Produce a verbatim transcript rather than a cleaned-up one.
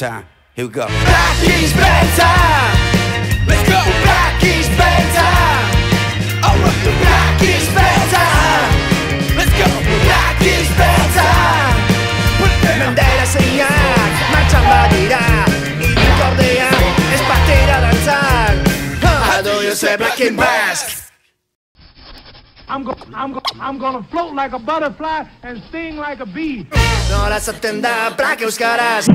time. Here we go. Black is Beltza. Let's go. Black is Beltza. I'll rock the Black is Beltza. Let's go. Black is Beltza. Put the bandera señal. Marchan badirá y cordea. Es partir a danzar. How do you say black and mask? I'm go I'm go I'm gonna float like a butterfly and sting like a bee. No las atendas para que buscarás.